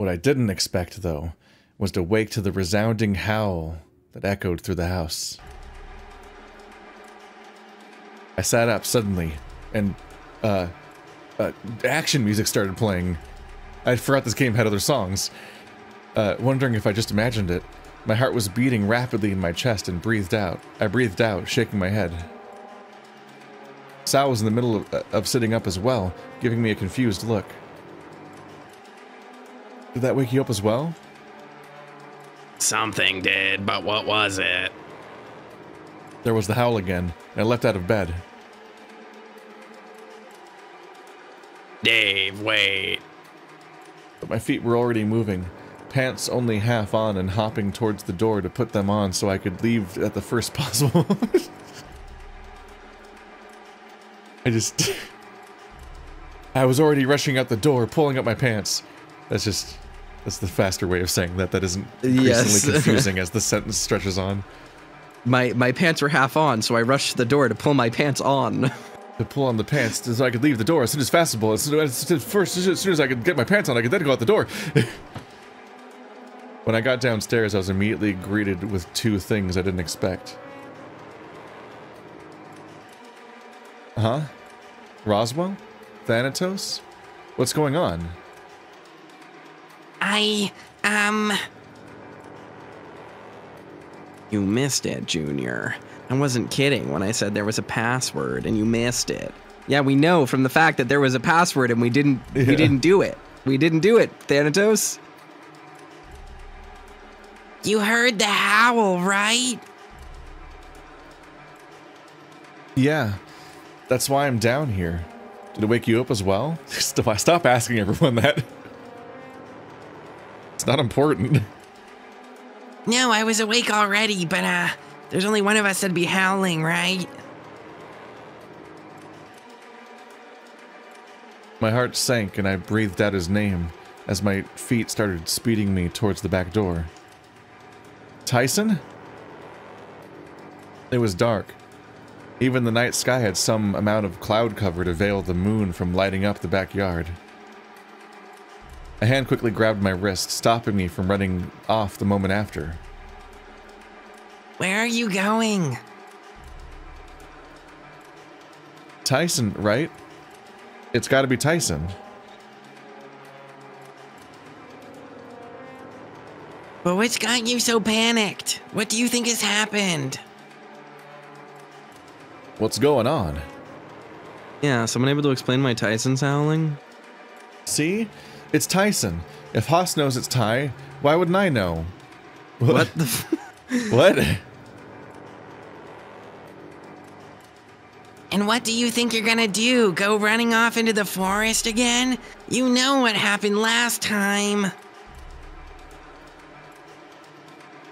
What I didn't expect, though, was to wake to the resounding howl that echoed through the house. I sat up suddenly, and action music started playing. I forgot this game had other songs. Wondering if I just imagined it, my heart was beating rapidly in my chest and breathed out. I breathed out, shaking my head. Sal was in the middle of sitting up as well, giving me a confused look. Did that wake you up as well? Something did, but what was it? There was the howl again, and I leapt out of bed. Dave, wait. But my feet were already moving, pants only half on and hopping towards the door to put them on so I could leave at the first possible. I was already rushing out the door, pulling up my pants. That's the faster way of saying that. That isn't increasingly confusing as the sentence stretches on. My pants were half on, so I rushed to the door to pull my pants on. To pull on the pants so I could leave the door as soon as possible. As soon as I could get my pants on, I could then go out the door. When I got downstairs, I was immediately greeted with two things I didn't expect. Huh? Roswell? Thanatos? What's going on? You missed it, Junior. I wasn't kidding when I said there was a password and you missed it. Yeah, we know from the fact that there was a password and we didn't do it. We didn't do it, Thanatos. You heard the howl, right? Yeah. That's why I'm down here. Did it wake you up as well? Stop asking everyone that. It's not important. No, I was awake already, but there's only one of us that'd be howling, right? My heart sank and I breathed out his name as my feet started speeding me towards the back door. Tyson? It was dark. Even the night sky had some amount of cloud cover to veil the moon from lighting up the backyard. A hand quickly grabbed my wrist, stopping me from running off the moment after. Where are you going? Tyson, right? It's gotta be Tyson. But what's got you so panicked? What do you think has happened? What's going on? Yeah, someone able to explain why Tyson's howling? See? It's Tyson. If Haas knows it's Ty, why wouldn't I know? What the f- What? And what do you think you're gonna do? Go running off into the forest again? You know what happened last time.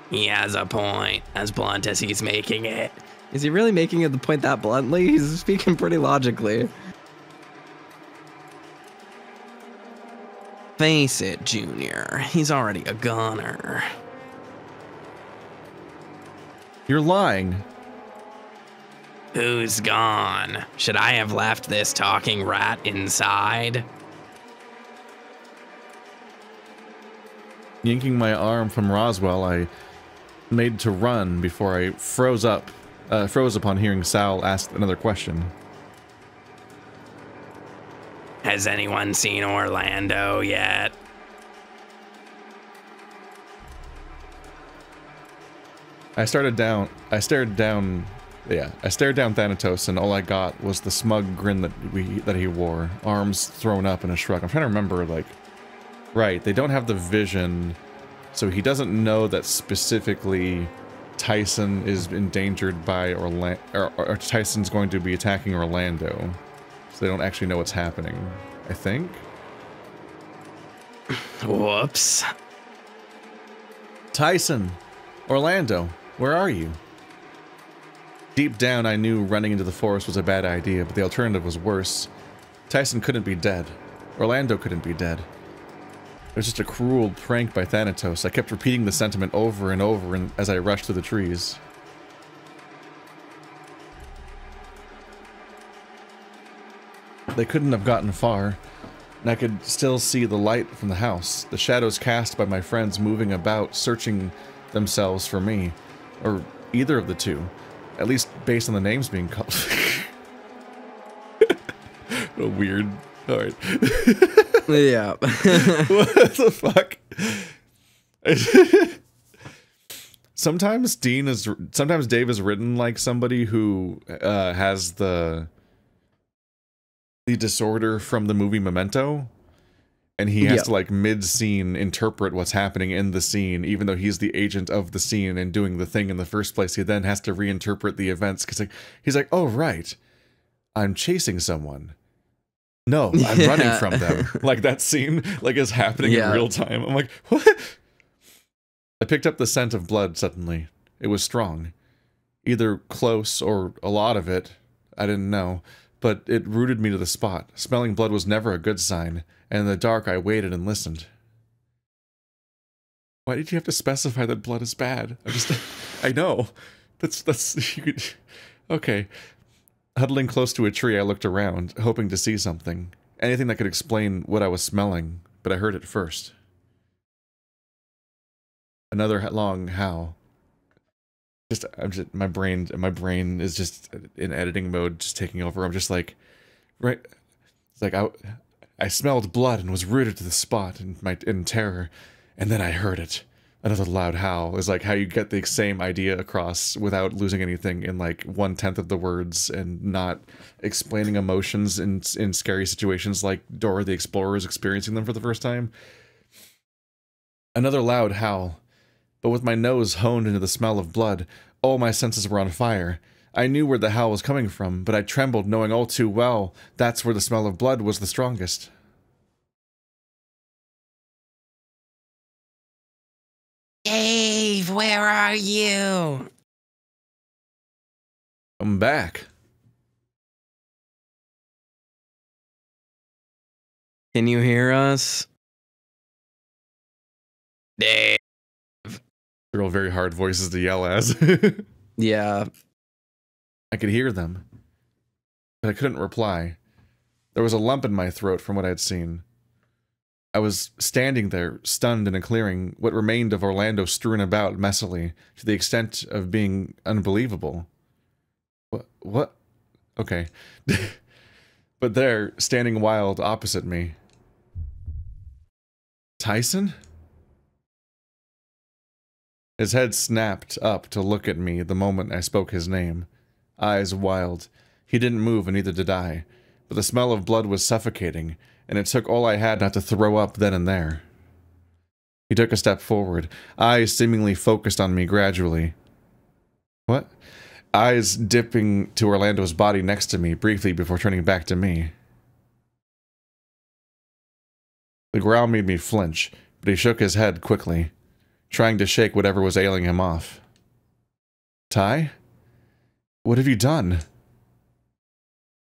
He has a point, as blunt as he's making it. Is he really making it the point that bluntly? He's speaking pretty logically. Face it, Junior. He's already a goner. You're lying. Who's gone? Should I have left this talking rat inside? Yanking my arm from Roswell, I made to run before I froze upon hearing Sal ask another question. Has anyone seen Orlando yet? I stared down Thanatos, and all I got was the smug grin that he wore, arms thrown up in a shrug. I'm trying to remember, like, right, they don't have the vision, so he doesn't know that specifically Tyson is endangered by Orlando, or Tyson's going to be attacking Orlando. So they don't actually know what's happening, I think. Whoops. Tyson! Orlando, where are you? Deep down, I knew running into the forest was a bad idea, but the alternative was worse. Tyson couldn't be dead. Orlando couldn't be dead. It was just a cruel prank by Thanatos. I kept repeating the sentiment over and over as I rushed through the trees. They couldn't have gotten far. and I could still see the light from the house, the shadows cast by my friends moving about, searching themselves for me, or either of the two, at least based on the names being called. Oh, weird. All right. Yeah. What the fuck? Sometimes Dave is written like somebody who has the disorder from the movie Memento, and he has to, like, mid-scene interpret what's happening in the scene, even though he's the agent of the scene and doing the thing in the first place. He then has to reinterpret the events because, like, he's like, "Oh right, I'm chasing someone. No, I'm running from them." Like that scene, like, is happening in real time. I'm like, what? I picked up the scent of blood suddenly. It was strong. Either close or a lot of it. I didn't know. But it rooted me to the spot. Smelling blood was never a good sign. And in the dark, I waited and listened. Why did you have to specify that blood is bad? I just... I know. That's... You could, okay. Huddling close to a tree, I looked around, hoping to see something. Anything that could explain what I was smelling. But I heard it first. Another long howl. My brain is just in editing mode, just taking over. I'm just like, right. It's like I smelled blood and was rooted to the spot in terror, and then I heard it. Another loud howl is like how you get the same idea across without losing anything in like 1/10 of the words and not explaining emotions in scary situations like Dora the Explorer is experiencing them for the first time. Another loud howl. But with my nose honed into the smell of blood, all my senses were on fire. I knew where the howl was coming from, but I trembled, knowing all too well that's where the smell of blood was the strongest. Dave, where are you? I'm back. Can you hear us? Dave. They're all very hard voices to yell as. Yeah. I could hear them, but I couldn't reply. There was a lump in my throat from what I'd seen. I was standing there, stunned in a clearing, what remained of Orlando strewn about messily, to the extent of being unbelievable. What? Okay. But there, standing wild opposite me. Tyson? His head snapped up to look at me the moment I spoke his name. Eyes wild. He didn't move, and neither did I. But the smell of blood was suffocating, and it took all I had not to throw up then and there. He took a step forward, eyes seemingly focused on me gradually. What? Eyes dipping to Orlando's body next to me briefly before turning back to me. The growl made me flinch, but he shook his head quickly, trying to shake whatever was ailing him off. Ty? What have you done?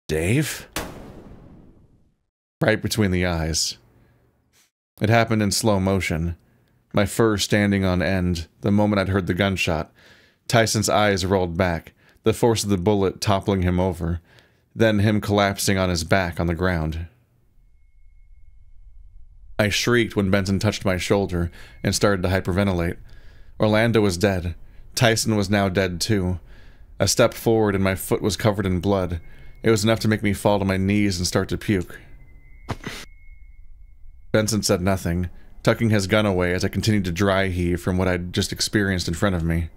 Dave? Right between the eyes. It happened in slow motion, my fur standing on end the moment I'd heard the gunshot. Tyson's eyes rolled back, the force of the bullet toppling him over, then him collapsing on his back on the ground. I shrieked when Benson touched my shoulder and started to hyperventilate. Orlando was dead. Tyson was now dead too. I stepped forward and my foot was covered in blood. It was enough to make me fall to my knees and start to puke. Benson said nothing, tucking his gun away as I continued to dry heave from what I'd just experienced in front of me.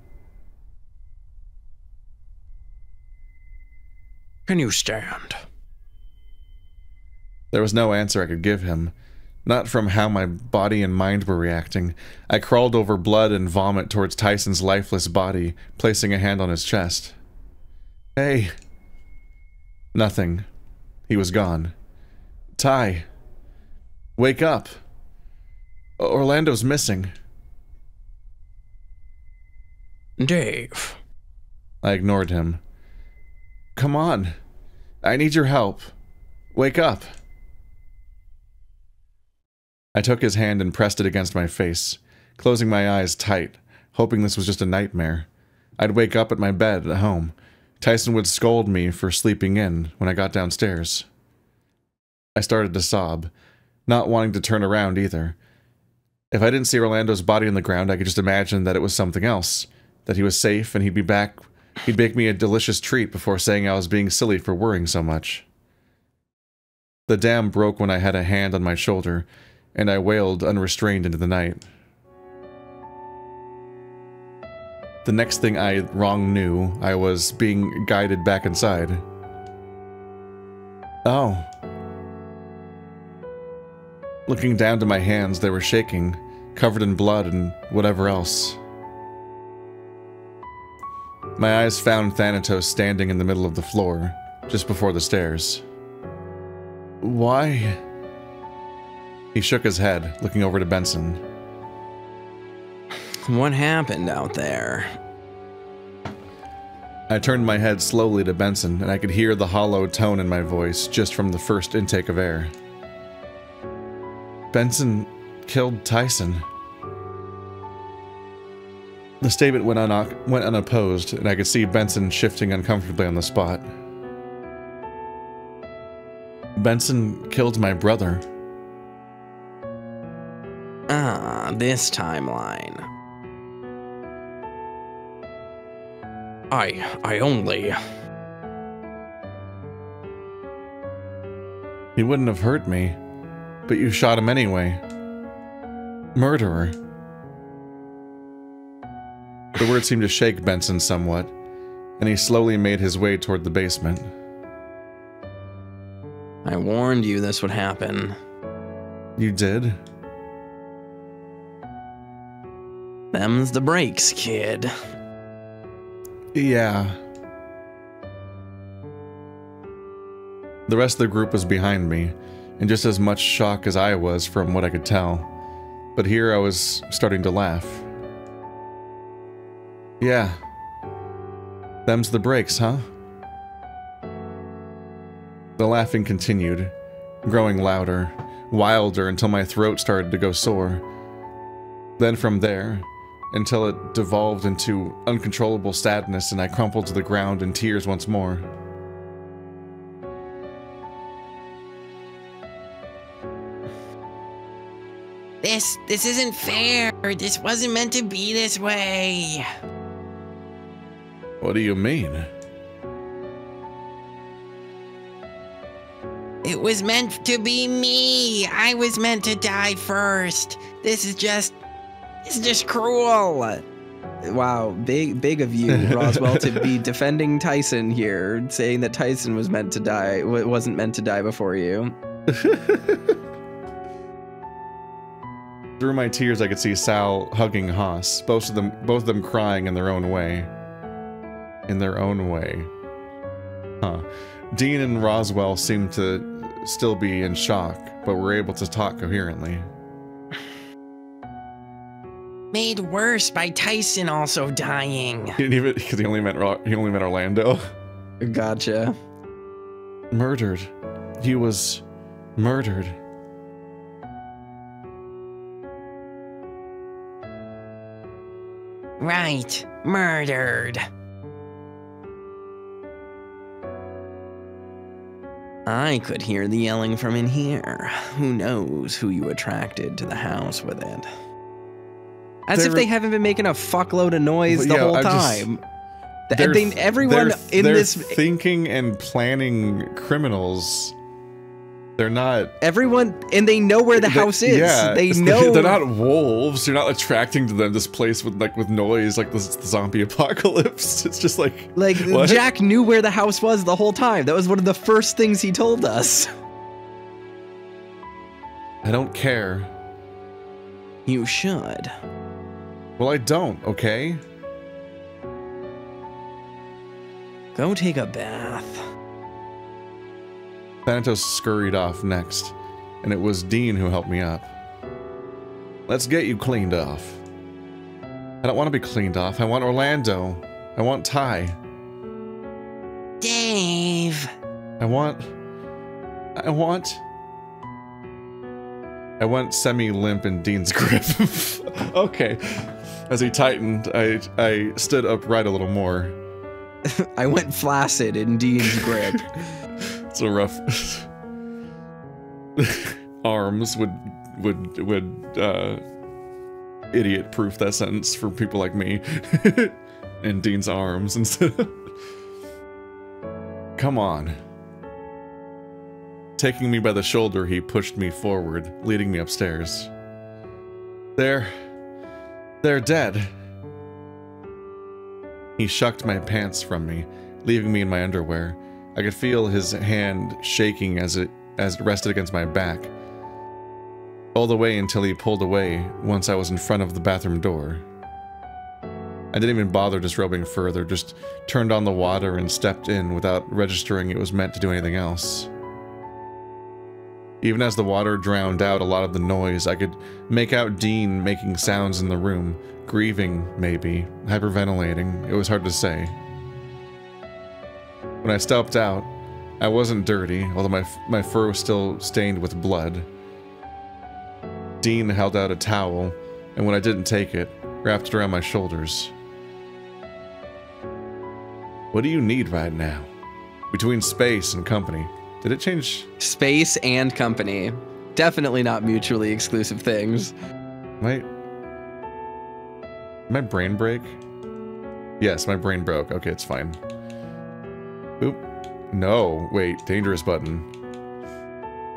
Can you stand? There was no answer I could give him. Not from how my body and mind were reacting. I crawled over blood and vomit towards Tyson's lifeless body, placing a hand on his chest. Hey. Nothing. He was gone. Ty. Wake up. Orlando's missing. Dave. I ignored him. Come on. I need your help. Wake up. I took his hand and pressed it against my face, closing my eyes tight, hoping this was just a nightmare. I'd wake up at my bed at home. Tyson would scold me for sleeping in when I got downstairs. I started to sob, not wanting to turn around either. If I didn't see Orlando's body on the ground, I could just imagine that it was something else, that he was safe and he'd be back. He'd bake me a delicious treat before saying I was being silly for worrying so much. The dam broke when I had a hand on my shoulder, and I wailed unrestrained into the night. The next thing I knew, I was being guided back inside. Oh. Looking down to my hands, they were shaking, covered in blood and whatever else. My eyes found Thanatos standing in the middle of the floor, just before the stairs. Why? He shook his head, looking over to Benson. What happened out there? I turned my head slowly to Benson, and I could hear the hollow tone in my voice just from the first intake of air. Benson killed Tyson. The statement went unopposed, and I could see Benson shifting uncomfortably on the spot. Benson killed my brother. Ah, this timeline. I only... He wouldn't have hurt me, but you shot him anyway. Murderer. The words seemed to shake Benson somewhat, and he slowly made his way toward the basement. I warned you this would happen. You did? Them's the breaks, kid. Yeah. The rest of the group was behind me, in just as much shock as I was from what I could tell, but here I was starting to laugh. Yeah. Them's the breaks, huh? The laughing continued, growing louder, wilder, until my throat started to go sore. Then from there, until it devolved into uncontrollable sadness and I crumpled to the ground in tears once more. This isn't fair. This wasn't meant to be this way. What do you mean? It was meant to be me. I was meant to die first. This is just... it's just cruel. Wow, big of you, Roswell, to be defending Tyson here, saying that Tyson was meant to die, wasn't meant to die before you. Through my tears, I could see Sal hugging Haas, both of them crying in their own way. Huh. Dean and Roswell seemed to still be in shock, but were able to talk coherently. Made worse by Tyson also dying. He didn't even, because he only meant Orlando. Gotcha. Murdered. He was murdered. Right. Murdered. I could hear the yelling from in here. Who knows who you attracted to the house with it? As if they haven't been making a fuckload of noise the whole time. Everyone in this... they're thinking and planning criminals. They're not... everyone... and they know where the house is. Yeah, they know... they're not wolves. You're not attracting to them this place with noise like the zombie apocalypse. It's just like... like, what? Jack knew where the house was the whole time. That was one of the first things he told us. I don't care. You should. Well, I don't, okay? Go take a bath. Santos scurried off next, and it was Dean who helped me up. Let's get you cleaned off. I don't want to be cleaned off. I want Orlando. I want Ty. Dave. I went semi-limp in Dean's grip. Okay. As he tightened, I stood upright a little more. I went flaccid in Dean's grip. It's a rough... arms would idiot-proof that sentence for people like me. And Dean's arms instead of... Come on. Taking me by the shoulder, he pushed me forward, leading me upstairs. They're dead. He shucked my pants from me, leaving me in my underwear. I could feel his hand shaking as it rested against my back. All the way until he pulled away once I was in front of the bathroom door. I didn't even bother disrobing further, just turned on the water and stepped in without registering it was meant to do anything else. Even as the water drowned out a lot of the noise, I could make out Dean making sounds in the room, grieving, maybe, hyperventilating, it was hard to say. When I stepped out, I wasn't dirty, although my fur was still stained with blood. Dean held out a towel, and when I didn't take it, wrapped it around my shoulders. What do you need right now? Between space and company. Did it change? Space and company. Definitely not mutually exclusive things. My brain break? Yes, my brain broke. Okay, it's fine. Oop. No, wait, dangerous button.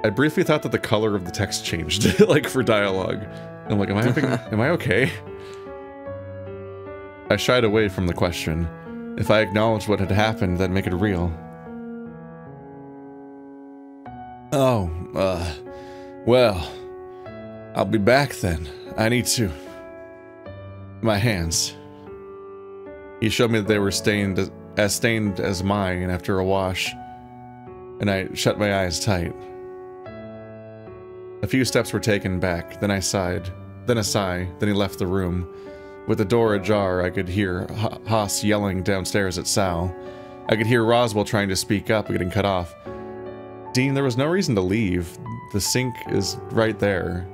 I briefly thought that the color of the text changed, like for dialogue. I'm like, am I okay? I shied away from the question. If I acknowledged what had happened, that'd make it real. Oh, well, I'll be back then. I need to... My hands. He showed me that they were stained as mine after a wash, and I shut my eyes tight. A few steps were taken back, then I sighed, then a sigh, then he left the room. With the door ajar, I could hear Haas yelling downstairs at Sal. I could hear Roswell trying to speak up, getting cut off. Dean, there was no reason to leave. The sink is right there.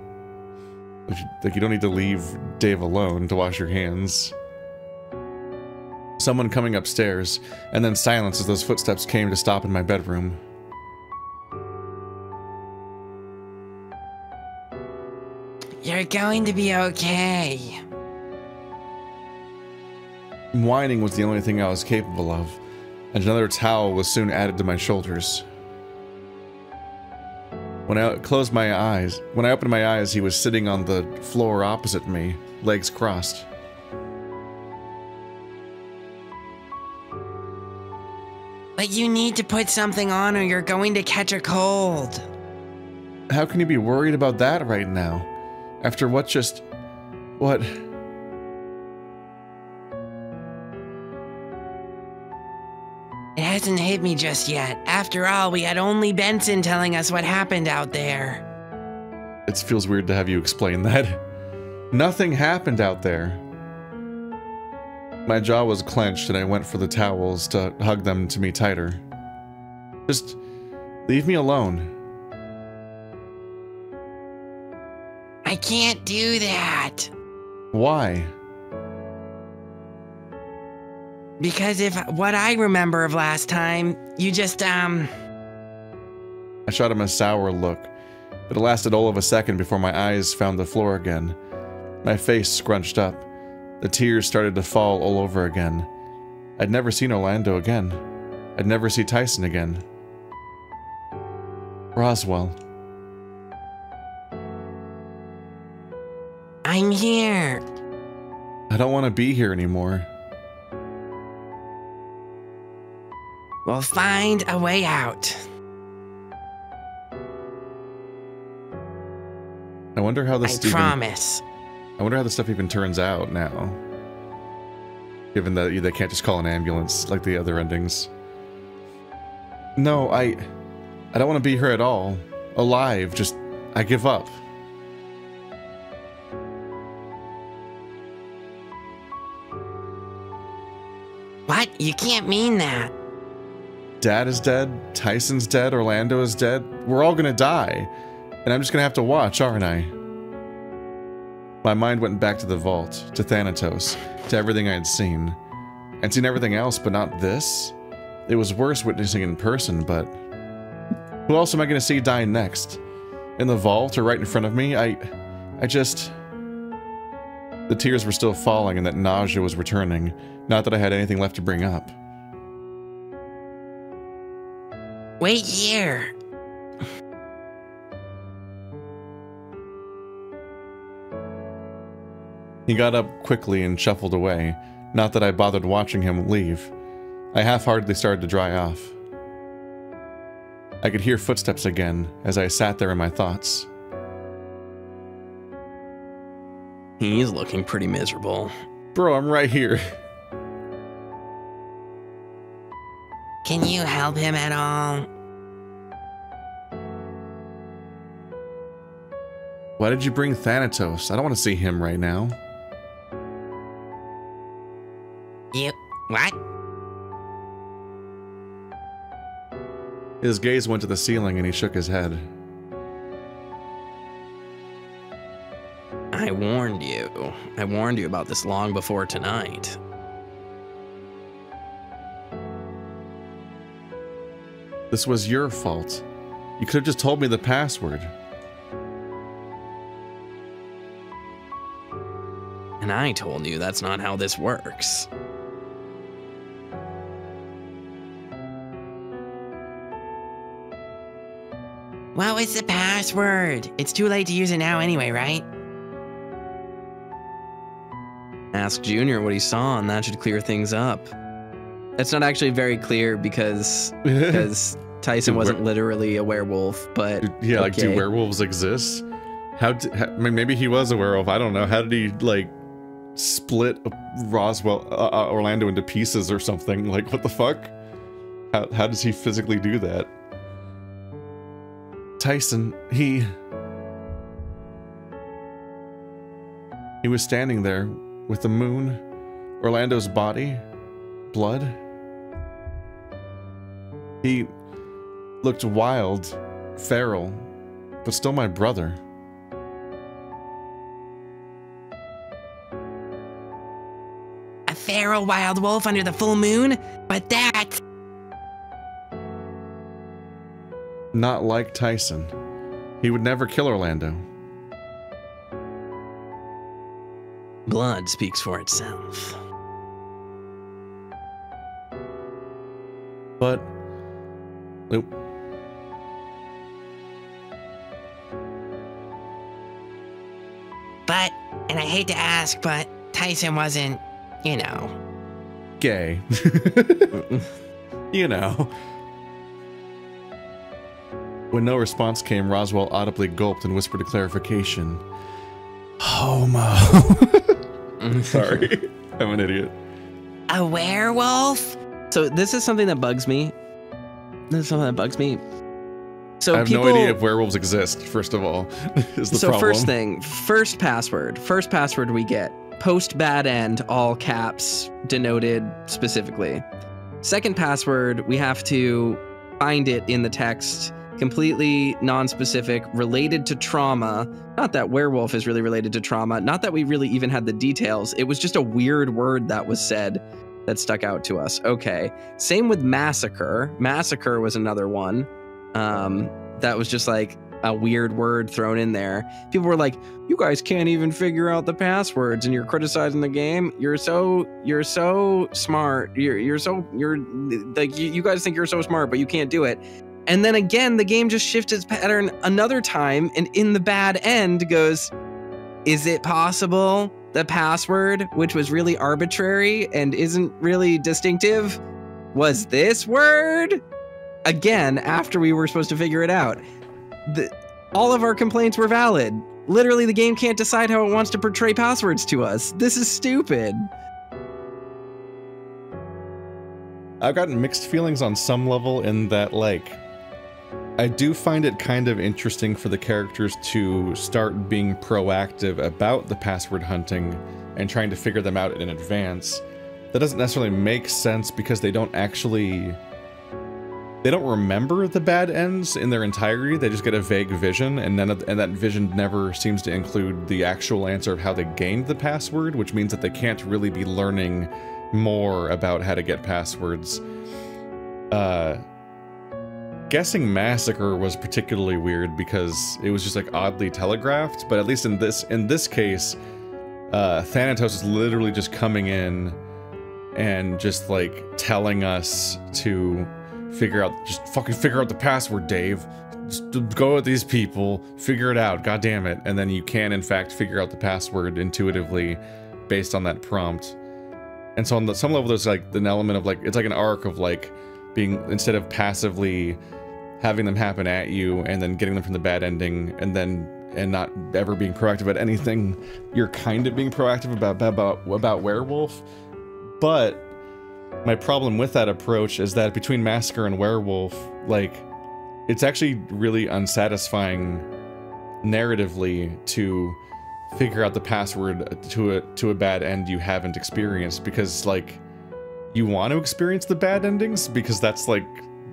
Like, you don't need to leave Dave alone to wash your hands. Someone coming upstairs, and then silence as those footsteps came to stop in my bedroom. You're going to be okay. Whining was the only thing I was capable of, and another towel was soon added to my shoulders. When I opened my eyes, he was sitting on the floor opposite me, legs crossed. But you need to put something on or you're going to catch a cold. How can you be worried about that right now? After what just... what... It hasn't hit me just yet. After all, we had only Benson telling us what happened out there. It feels weird to have you explain that. Nothing happened out there. My jaw was clenched and I went for the towels to hug them to me tighter. Just leave me alone. I can't do that. Why? Because if what I remember of last time, you just, I shot him a sour look, but it lasted all of a second before my eyes found the floor again. My face scrunched up. The tears started to fall all over again. I'd never seen Orlando again. I'd never see Tyson again. Roswell. I'm here. I don't want to be here anymore. We'll find a way out. I wonder how this I wonder how the stuff even turns out now. Given that they can't just call an ambulance like the other endings. No, I don't want to be here at all. Alive, just... I give up. What? You can't mean that. Dad is dead, Tyson's dead, Orlando is dead, we're all gonna die. And I'm just gonna have to watch, aren't I? My mind went back to the vault, to Thanatos, to everything I had seen. I'd seen everything else, but not this. It was worse witnessing in person, but... Who else am I gonna see die next? in the vault or right in front of me. I just... The tears were still falling and that nausea was returning. Not that I had anything left to bring up. Wait here. He got up quickly and shuffled away. Not that I bothered watching him leave. I half-heartedly started to dry off. I could hear footsteps again as I sat there in my thoughts. He's looking pretty miserable. Bro, I'm right here. Can you help him at all? Why did you bring Thanatos? I don't want to see him right now. You... what? His gaze went to the ceiling and he shook his head. I warned you. I warned you about this long before tonight. This was your fault. You could have just told me the password. And I told you that's not how this works. What was the password? It's too late to use it now anyway, right? Ask Junior what he saw, and that should clear things up. That's not actually very clear because Tyson wasn't literally a werewolf, but yeah, okay. Like, do werewolves exist? How I mean, maybe he was a werewolf. I don't know. How did he like split Orlando into pieces or something? Like, what the fuck? How does he physically do that? Tyson, he was standing there with the moon, Orlando's body, blood. He looked wild, feral, but still my brother. A feral wild wolf under the full moon? But that's... not like Tyson. He would never kill Orlando. Blood speaks for itself. But... nope. But, and I hate to ask, but Tyson wasn't, you know... gay. You know. When no response came, Roswell audibly gulped and whispered a clarification. Homo. Sorry, I'm an idiot. A werewolf? So this is something that bugs me. So I have no idea if werewolves exist, first of all, is the problem. So first thing, first password we get. Post bad end, all caps, denoted specifically. Second password, we have to find it in the text. Completely non-specific, related to trauma. Not that werewolf is really related to trauma. Not that we really even had the details. It was just a weird word that was said that stuck out to us. Okay. Same with massacre. Massacre was another one. That was just like a weird word thrown in there. People were like, you guys can't even figure out the passwords and you're criticizing the game. You're so smart. You guys think you're so smart, but you can't do it. And then again, the game just shifts its pattern another time, and in the bad end goes, is it possible the password, which was really arbitrary and isn't really distinctive, was this word? Again, after we were supposed to figure it out. All of our complaints were valid. Literally, the game can't decide how it wants to portray passwords to us. This is stupid. I've gotten mixed feelings on some level in that, like, I do find it kind of interesting for the characters to start being proactive about the password hunting and trying to figure them out in advance. That doesn't necessarily make sense because they don't actually... they don't remember the bad ends in their entirety. They just get a vague vision, and that vision never seems to include the actual answer of how they gained the password, which means that they can't really be learning more about how to get passwords. guessing Massacre was particularly weird because it was just like oddly telegraphed, but at least in this case, Thanatos is literally just coming in and just like telling us to figure out, just fucking figure out the password, Dave. Just go with these people, figure it out, god damn it. And then you can in fact figure out the password intuitively based on that prompt. And so on the, some level there's like an element of like, it's like an arc of like being, instead of passively having them happen at you and then getting them from the bad ending and then not ever being proactive at anything, you're kind of being proactive about Werewolf. But my problem with that approach is that between Massacre and Werewolf, like, it's actually really unsatisfying narratively to figure out the password to a bad end you haven't experienced, because like you want to experience the bad endings because that's like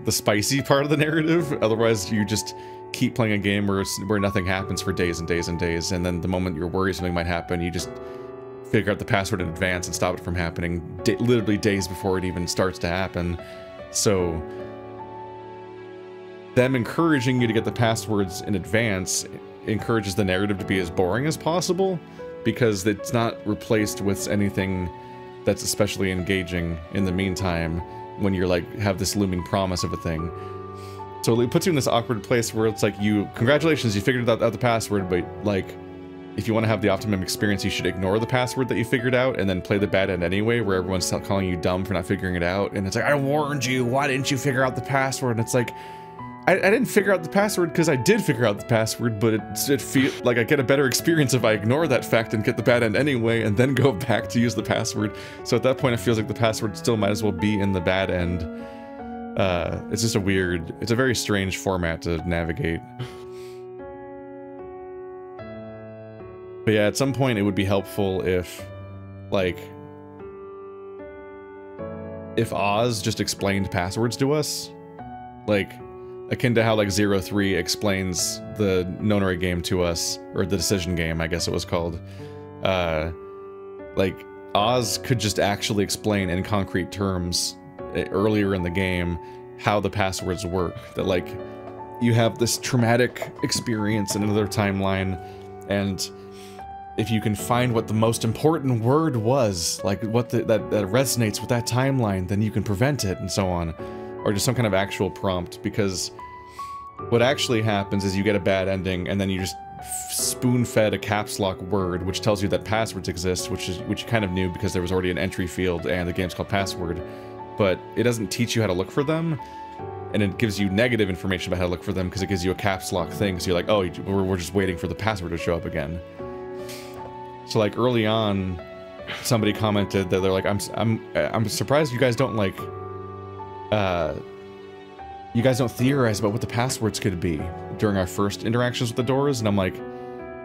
the spicy part of the narrative. Otherwise you just keep playing a game where nothing happens for days and days and days, and then the moment you're worried something might happen, you just figure out the password in advance and stop it from happening literally days before it even starts to happen. So them encouraging you to get the passwords in advance encourages the narrative to be as boring as possible, because it's not replaced with anything that's especially engaging in the meantime when you're like, have this looming promise of a thing. So it puts you in this awkward place where it's like, you, congratulations, you figured out the password, but like, if you want to have the optimum experience, you should ignore the password that you figured out and then play the bad end anyway, where everyone's calling you dumb for not figuring it out. And it's like, I warned you, why didn't you figure out the password? And it's like, I didn't figure out the password because I did figure out the password, but it feels like I get a better experience if I ignore that fact and get the bad end anyway and then go back to use the password. So at that point, it feels like the password still might as well be in the bad end. It's just a weird, it's a very strange format to navigate. But yeah, at some point it would be helpful if, like, if Oz just explained passwords to us, like, akin to how like 0-3 explains the Nonary game to us, or the decision game, I guess it was called. Like, Oz could just actually explain in concrete terms earlier in the game how the passwords work. That like, you have this traumatic experience in another timeline, and if you can find what the most important word was, like what that resonates with that timeline, then you can prevent it, and so on. Or just some kind of actual prompt, because what actually happens is you get a bad ending and then you just spoon-fed a caps lock word which tells you that passwords exist, which you kind of knew because there was already an entry field and the game's called Password, but it doesn't teach you how to look for them, and it gives you negative information about how to look for them because it gives you a caps lock thing, so you're like, oh, we're just waiting for the password to show up again. So like early on, somebody commented that they're like, I'm surprised you guys don't like theorize about what the passwords could be during our first interactions with the doors. And I'm like,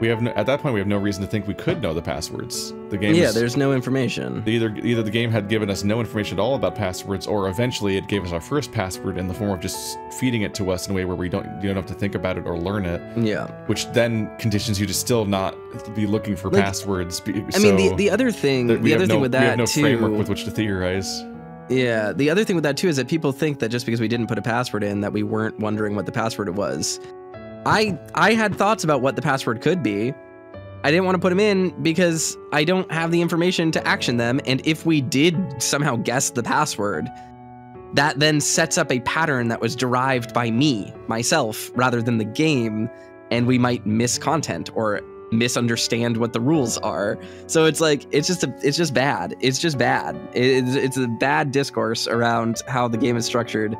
we have no, at that point we have no reason to think we could know the passwords. The game, yeah, there's no information. Either the game had given us no information at all about passwords, or eventually it gave us our first password in the form of just feeding it to us in a way where you don't have to think about it or learn it. Yeah. Which then conditions you to still not be looking for, like, passwords. I mean, the other thing, with that, we have no framework with which to theorize. Yeah, the other thing with that too is that people think that just because we didn't put a password in that we weren't wondering what the password was. I had thoughts about what the password could be. I didn't want to put them in because I don't have the information to action them, and if we did somehow guess the password, that then sets up a pattern that was derived by myself, rather than the game, and we might miss content or misunderstand what the rules are. So it's like, it's just a bad discourse around how the game is structured.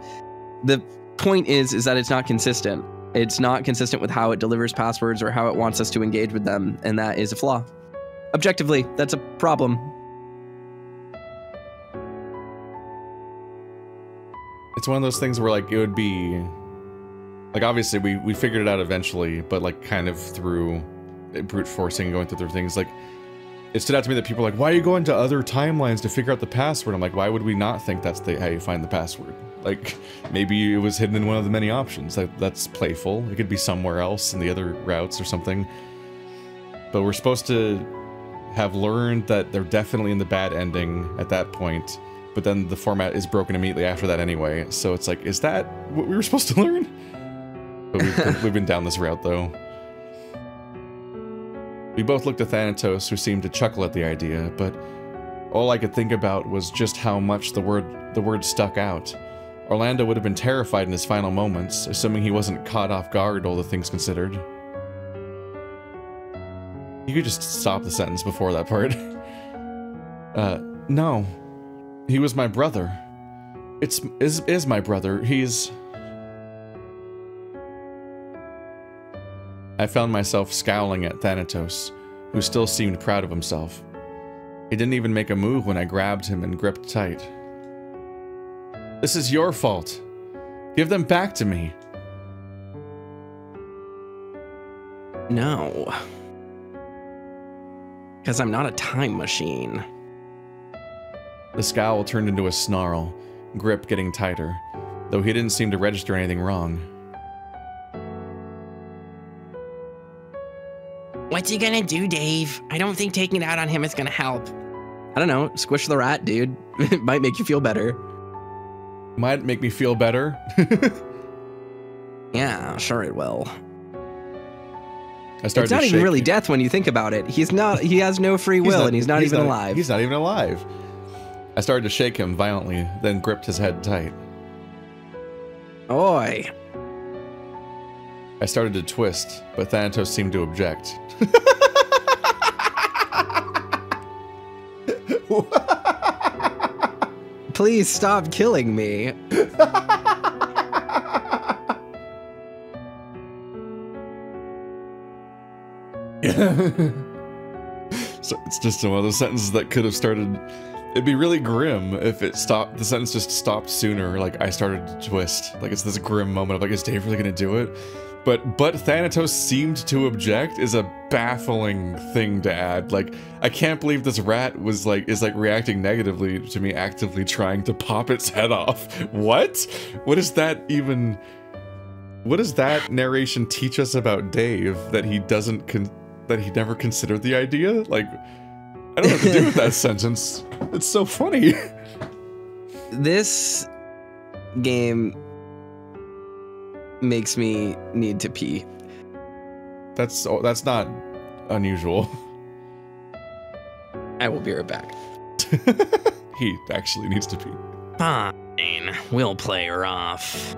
The point is that it's not consistent. It's not consistent with how it delivers passwords or how it wants us to engage with them, and that is a flaw. Objectively, that's a problem. It's one of those things where, like, it would be like, obviously we figured it out eventually, but like kind of through brute forcing, going through their things. Like, it stood out to me that people are like, why are you going to other timelines to figure out the password? I'm like, why would we not think that's how you find the password? Like, maybe it was hidden in one of the many options. Like, that's playful. It could be somewhere else in the other routes or something. But we're supposed to have learned that they're definitely in the bad ending at that point, but then the format is broken immediately after that anyway. So it's like, is that what we were supposed to learn? But we've been down this route, though. We both looked at Thanatos, who seemed to chuckle at the idea, but all I could think about was just how much the word stuck out. Orlando would have been terrified in his final moments, assuming he wasn't caught off guard, all the things considered. You could just stop the sentence before that part. No. He was my brother. Is my brother. He's... I found myself scowling at Thanatos, who still seemed proud of himself. He didn't even make a move when I grabbed him and gripped tight. This is your fault. Give them back to me. No. Because I'm not a time machine. The scowl turned into a snarl, grip getting tighter, though he didn't seem to register anything wrong. What's he gonna do, Dave? I don't think taking it out on him is gonna help. I don't know. Squish the rat, dude. It might make you feel better. Might make me feel better? Yeah, sure it will. It's not even really death when you think about it. He's not. He has no free will, and he's not even alive. He's not even alive. I started to shake him violently, then gripped his head tight. Oi! I started to twist, but Thanatos seemed to object. Please stop killing me. So it's just one of those sentences that could have started. It'd be really grim if it stopped. The sentence just stopped sooner. Like I started to twist. Like it's this grim moment of like, is Dave really gonna do it? But Thanatos seemed to object is a baffling thing to add. Like I can't believe this rat was like reacting negatively to me actively trying to pop its head off. What? What is that even? What does that narration teach us about Dave that he doesn't that he never considered the idea? Like, I don't know what to do with that sentence. It's so funny. This game makes me need to pee. That's not unusual. I will be right back. He actually needs to pee. Fine. We'll play her off.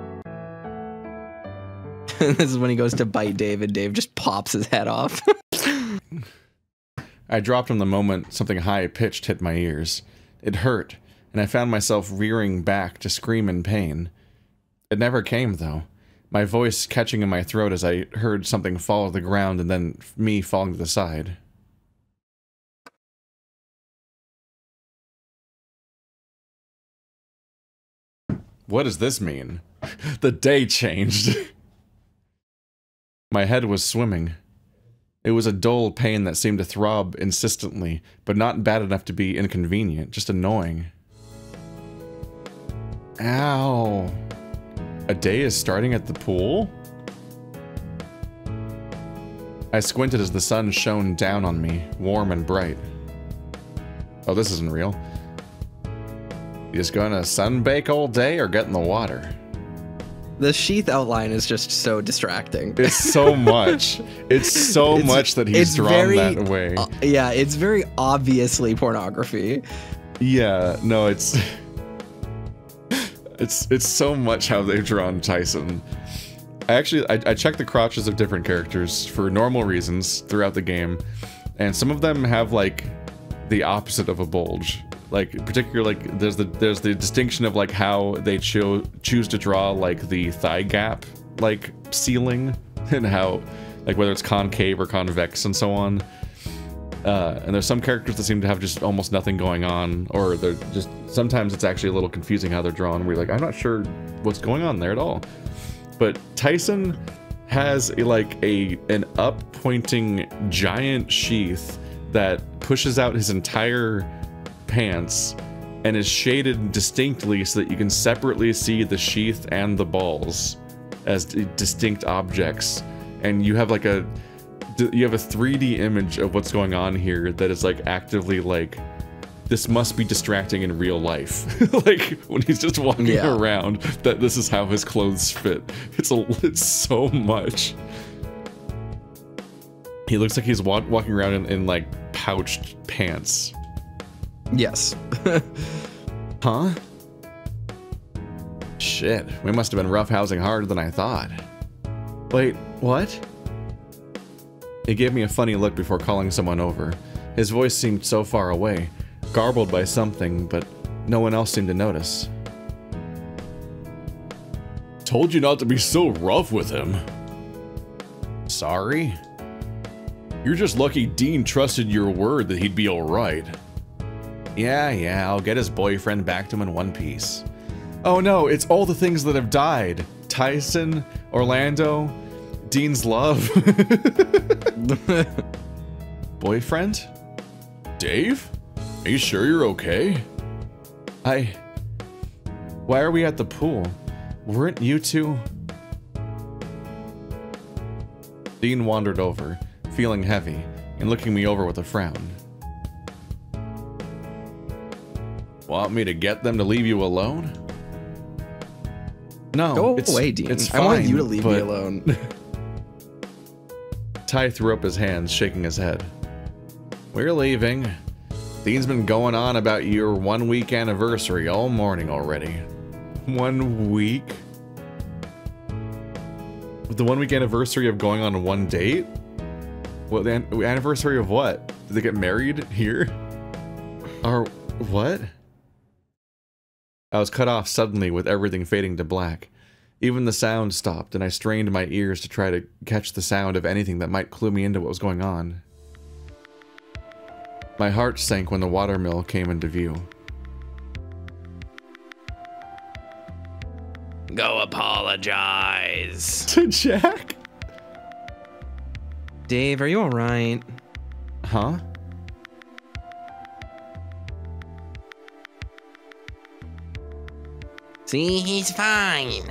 This is when he goes to bite Dave, and Dave just pops his head off. I dropped him the moment something high-pitched hit my ears. It hurt, and I found myself rearing back to scream in pain. It never came, though, my voice catching in my throat as I heard something fall to the ground and then me falling to the side. What does this mean? The day changed. My head was swimming. It was a dull pain that seemed to throb insistently, but not bad enough to be inconvenient, just annoying. Ow. A day is starting at the pool? I squinted as the sun shone down on me, warm and bright. Oh, this isn't real. You just gonna sunbake all day or get in the water? The sheath outline is just so distracting. It's so much. It's so much that he's drawn that way. Yeah, it's very obviously pornography. Yeah, no, it's so much how they've drawn Tyson. I checked the crotches of different characters for normal reasons throughout the game, and some of them have like the opposite of a bulge. Like particularly, like there's the distinction of like how they choose to draw like the thigh gap like ceiling, and how like whether it's concave or convex and so on. And there's some characters that seem to have just almost nothing going on, or they're just sometimes it's actually a little confusing how they're drawn. We're like, I'm not sure what's going on there at all. But Tyson has an up pointing giant sheath that pushes out his entire pants and is shaded distinctly so that you can separately see the sheath and the balls as distinct objects, and you have like a 3D image of what's going on here that is like actively like this must be distracting in real life. Like when he's just walking around, that this is how his clothes fit. It's so much. He looks like he's walking around in like pouched pants. Yes. Huh? Shit, we must have been roughhousing harder than I thought. Wait, what? He gave me a funny look before calling someone over. His voice seemed so far away, garbled by something, but no one else seemed to notice. Told you not to be so rough with him. Sorry? You're just lucky Dean trusted your word that he'd be alright. Yeah, I'll get his boyfriend back to him in one piece. Oh no, it's all the things that have died. Tyson, Orlando, Dean's love. Boyfriend? Dave? Are you sure you're okay? Why are we at the pool? Weren't you two? Dean wandered over, feeling heavy, and looking me over with a frown. Want me to get them to leave you alone? No, go away, Dean. It's fine, I want you to leave me alone. Ty threw up his hands, shaking his head. We're leaving. Dean's been going on about your 1 week anniversary all morning already. 1 week? The 1 week anniversary of going on one date? What, the anniversary of what? Did they get married here? Or what? I was cut off suddenly with everything fading to black. Even the sound stopped, and I strained my ears to try to catch the sound of anything that might clue me into what was going on. My heart sank when the watermill came into view. Go apologize. To Jack? Dave, are you alright? Huh? See, he's fine.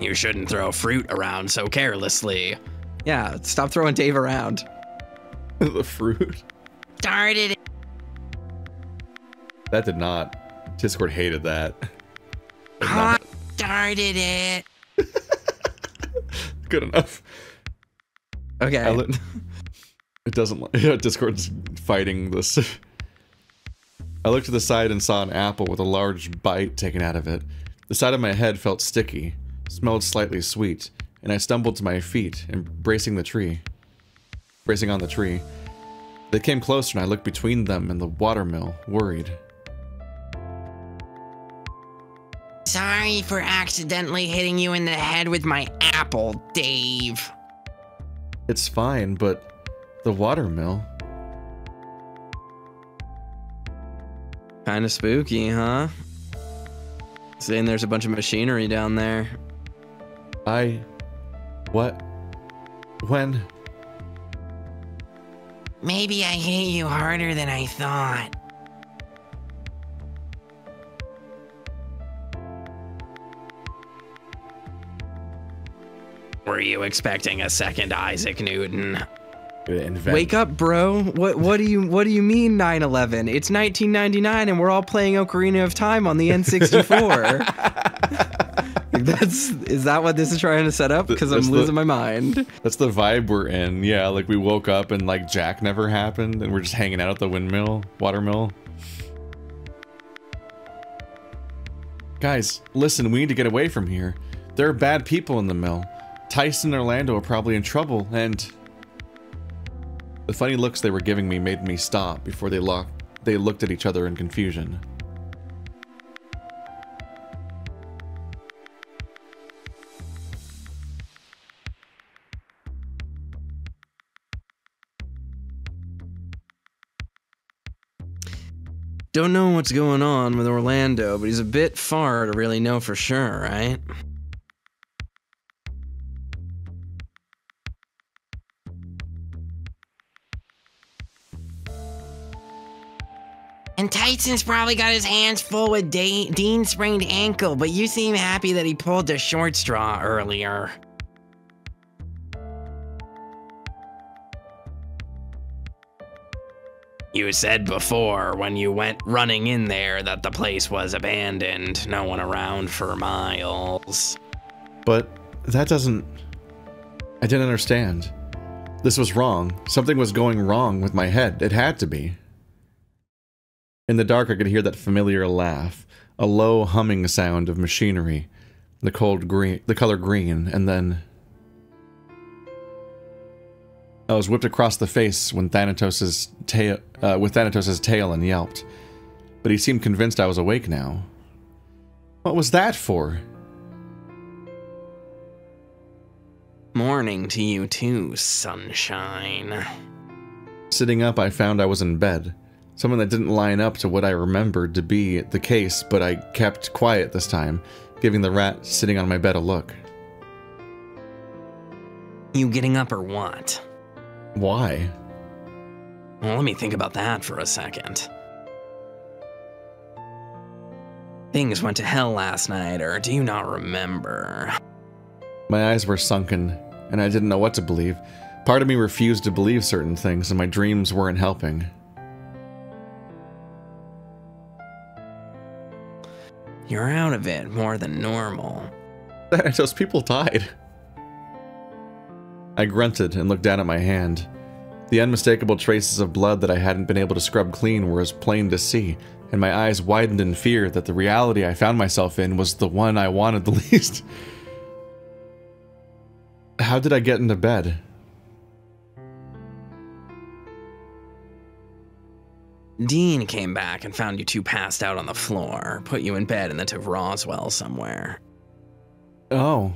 You shouldn't throw fruit around so carelessly. Yeah, stop throwing Dave around. The fruit. Started it. That did not. Discord hated that. I started it. Good enough. Okay. It doesn't. Yeah, Discord's fighting this. I looked to the side and saw an apple with a large bite taken out of it. The side of my head felt sticky, smelled slightly sweet, and I stumbled to my feet, embracing the tree. Bracing on the tree. They came closer and I looked between them and the watermill, worried. Sorry for accidentally hitting you in the head with my apple, Dave. It's fine, but the watermill... Kinda spooky, huh? Saying there's a bunch of machinery down there. What? When? Maybe I hit you harder than I thought. Were you expecting a second Isaac Newton? Wake up, bro. What do you mean 9/11? It's 1999 and we're all playing Ocarina of Time on the N64. Is that what this is trying to set up? Because I'm losing my mind. That's the vibe we're in. Yeah, like we woke up and like Jack never happened and we're just hanging out at the watermill. Guys, listen, we need to get away from here. There are bad people in the mill. Tyson and Orlando are probably in trouble, and the funny looks they were giving me made me stop before they looked at each other in confusion. Don't know what's going on with Orlando, but he's a bit far to really know for sure, right? And Tyson's probably got his hands full with Dean's sprained ankle, but you seem happy that he pulled the short straw earlier. You said before, when you went running in there, that the place was abandoned. No one around for miles. But that doesn't... I didn't understand. This was wrong. Something was going wrong with my head. It had to be. In the dark, I could hear that familiar laugh. A low humming sound of machinery. The cold green, the color green, and then... I was whipped across the face when with Thanatos' tail and yelped. But he seemed convinced I was awake now. What was that for? Morning to you too, sunshine. Sitting up, I found I was in bed. Something that didn't line up to what I remembered to be the case, but I kept quiet this time, giving the rat sitting on my bed a look. You getting up or what? Why? Well, let me think about that for a second. Things went to hell last night, or do you not remember? My eyes were sunken, and I didn't know what to believe. Part of me refused to believe certain things, and my dreams weren't helping. You're out of it more than normal. Those people died. I grunted and looked down at my hand. The unmistakable traces of blood that I hadn't been able to scrub clean were as plain to see, and my eyes widened in fear that the reality I found myself in was the one I wanted the least. How did I get into bed? Dean came back and found you two passed out on the floor, put you in bed, and then took Roswell somewhere. Oh.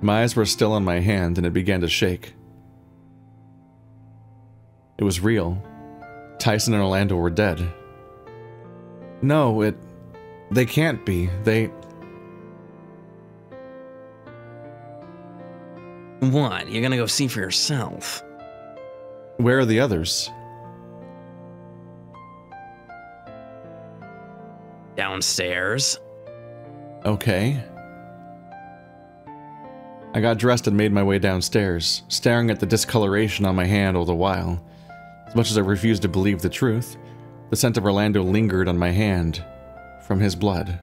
My eyes were still on my hand, and it began to shake. It was real. Tyson and Orlando were dead. No, it... They can't be. They... What? You're gonna go see for yourself? Where are the others? Downstairs. Okay. I got dressed and made my way downstairs, staring at the discoloration on my hand all the while. As much as I refused to believe the truth, the scent of Orlando lingered on my hand from his blood.